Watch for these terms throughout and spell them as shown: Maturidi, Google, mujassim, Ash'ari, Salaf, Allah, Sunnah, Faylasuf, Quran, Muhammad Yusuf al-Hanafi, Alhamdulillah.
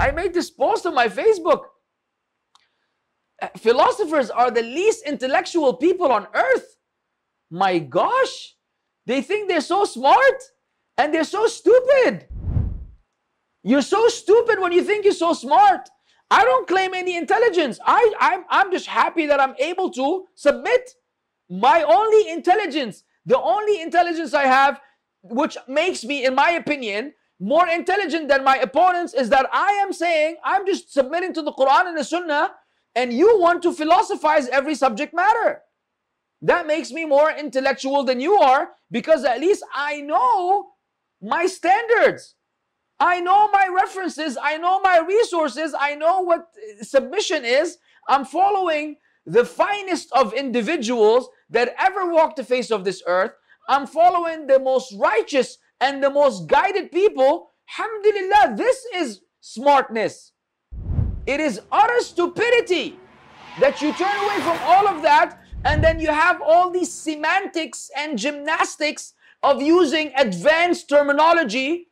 I made this post on my Facebook. Philosophers are the least intellectual people on earth. My gosh, they think they're so smart and they're so stupid. You're so stupid when you think you're so smart. I don't claim any intelligence. I'm just happy that I'm able to submit my only intelligence. The only intelligence I have, which makes me, in my opinion, more intelligent than my opponents, is that I am saying I'm just submitting to the Quran and the Sunnah, and you want to philosophize every subject matter. That makes me more intellectual than you are, because at least I know my standards. I know my references, I know my resources, I know what submission is. I'm following the finest of individuals that ever walked the face of this earth. I'm following the most righteous and the most guided people. Alhamdulillah, this is smartness. It is utter stupidity that you turn away from all of that, and then you have all these semantics and gymnastics of using advanced terminology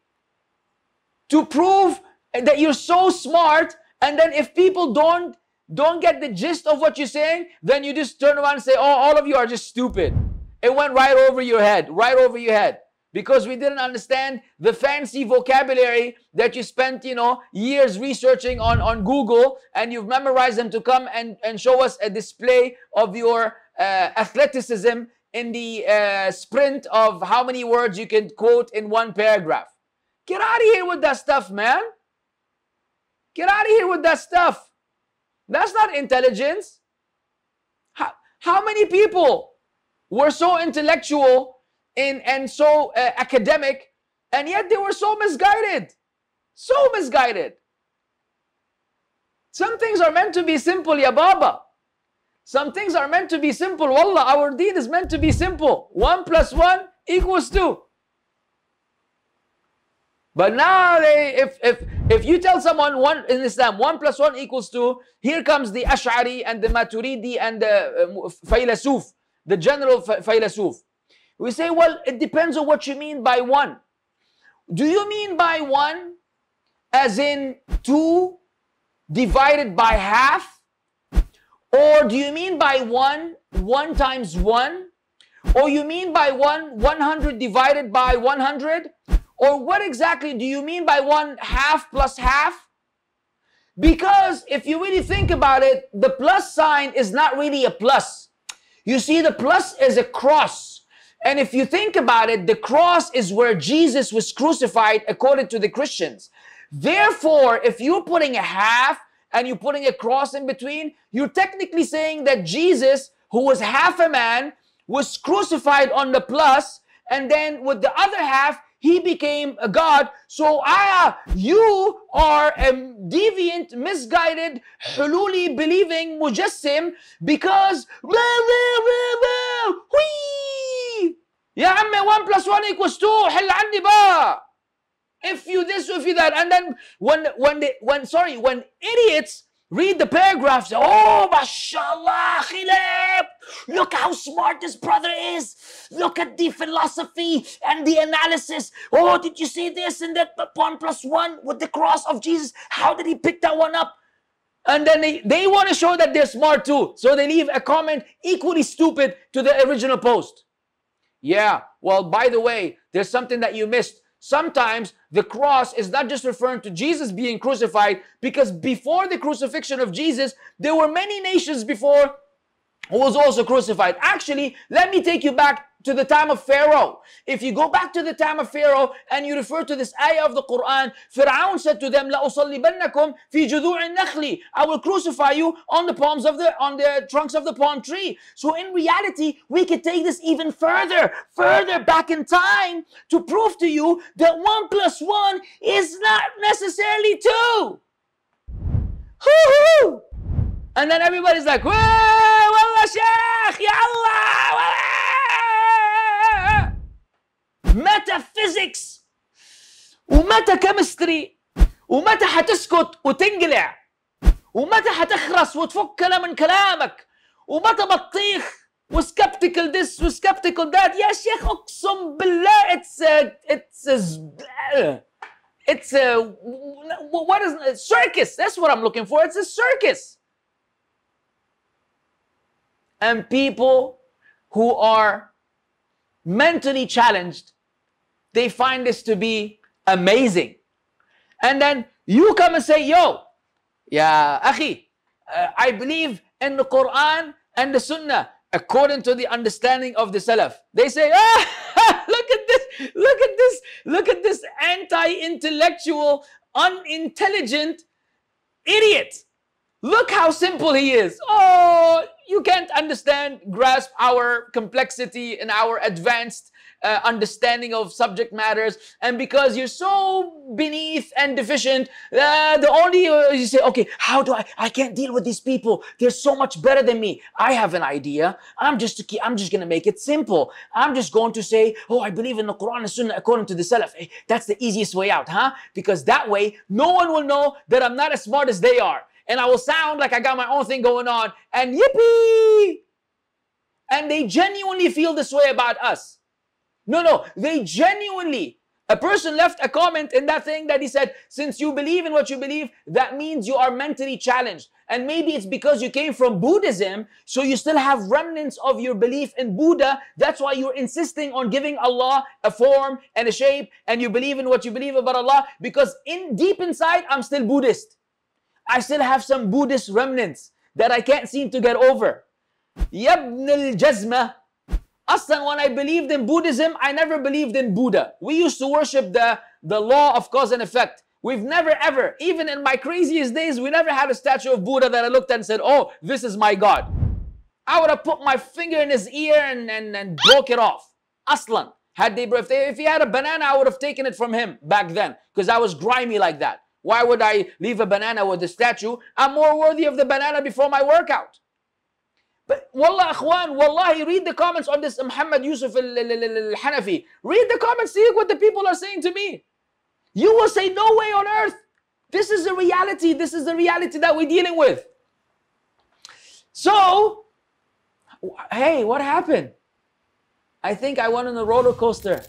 to prove that you're so smart, and then if people don't get the gist of what you're saying, then you just turn around and say, oh, all of you are just stupid. It went right over your head, right over your head, because we didn't understand the fancy vocabulary that you spent, you know, years researching on Google, and you've memorized them to come and show us a display of your athleticism in the sprint of how many words you can quote in one paragraph. Get out of here with that stuff, man. Get out of here with that stuff. That's not intelligence. How many people were so intellectual and so academic, and yet they were so misguided? So misguided. Some things are meant to be simple, ya Baba. Some things are meant to be simple. Wallah, our deen is meant to be simple. 1 + 1 = 2. But now, if you tell someone in Islam 1 + 1 = 2, here comes the Ash'ari and the Maturidi and the Faylasuf, the general Faylasuf. We say, well, it depends on what you mean by 1. Do you mean by 1 as in 2 divided by half? Or do you mean by 1, 1 times 1? Or you mean by 1, 100 divided by 100? Or what exactly do you mean by 1/2 + 1/2? Because if you really think about it, the plus sign is not really a plus. You see, the plus is a cross. And if you think about it, the cross is where Jesus was crucified according to the Christians. Therefore, if you're putting a half and you're putting a cross in between, you're technically saying that Jesus, who was half a man, was crucified on the plus, and then with the other half, he became a God. So you are a deviant, misguided, hululi believing mujassim, because ya amme 1 + 1 = 2. If you this, if you that, and then when idiots read the paragraphs, oh, mashallah, khilab, look how smart this brother is. Look at the philosophy and the analysis. Oh, did you see this and that? 1 + 1 with the cross of Jesus. How did he pick that one up? And then they want to show that they're smart too. So they leave a comment equally stupid to the original post. Yeah, well, by the way, there's something that you missed. Sometimes the cross is not just referring to Jesus being crucified, because before the crucifixion of Jesus, there were many nations before who was also crucified. Actually, let me take you back to the time of Pharaoh. If you go back to the time of Pharaoh and you refer to this ayah of the Quran, Fir'aun said to them, لَأُصَلِّبَنَّكُمْ فِي جُذُوعِ النَّخْلِ, I will crucify you on the trunks of the palm tree. So in reality, we could take this even further back in time to prove to you that 1 + 1 is not necessarily 2. Hoo-hoo! And then everybody's like, Wah, Wallah, Shaykh, Ya Allah, Wallah. Metaphysics ومتى chemistry ومتى حتسكت وتنقلع ومتى حتخرس وتفك كلام من كلامك ومتى بطيخ وسكبتيكال this وسكبتيكال that. يا شيخ اقسم بالله it's It's a, what is it? Circus. That's what I'm looking for. It's a circus. And people who are mentally challenged, they find this to be amazing. And then you come and say, yo, ya akhi, I believe in the Quran and the Sunnah according to the understanding of the Salaf. They say, ah, look at this, look at this, look at this anti-intellectual, unintelligent idiot. Look how simple he is. Oh, you can't understand, grasp our complexity and our advanced understanding of subject matters. And because you're so beneath and deficient, the only, you say, okay, how do I can't deal with these people. They're so much better than me. I have an idea. I'm just going to make it simple. I'm just going to say, oh, I believe in the Quran and Sunnah according to the Salaf. Hey, that's the easiest way out, huh? Because that way, no one will know that I'm not as smart as they are. And I will sound like I got my own thing going on, and yippee! And they genuinely feel this way about us. No, they genuinely, a person left a comment in that thing that he said, since you believe in what you believe, that means you are mentally challenged. And maybe it's because you came from Buddhism, so you still have remnants of your belief in Buddha. That's why you're insisting on giving Allah a form and a shape, and you believe in what you believe about Allah, because deep inside, I'm still Buddhist. I still have some Buddhist remnants that I can't seem to get over. Yabn al-Jazma. Aslan, when I believed in Buddhism, I never believed in Buddha. We used to worship the law of cause and effect. We've never ever, even in my craziest days, we never had a statue of Buddha that I looked at and said, oh, this is my God. I would have put my finger in his ear and broke it off. Aslan, if he had a banana, I would have taken it from him back then, because I was grimy like that. Why would I leave a banana with the statue? I'm more worthy of the banana before my workout. But wallah, akhwan, wallahi, read the comments on this Muhammad Yusuf al-Hanafi. Read the comments, see what the people are saying to me. You will say, no way on earth. This is the reality. This is the reality that we're dealing with. So, hey, what happened? I think I went on a roller coaster.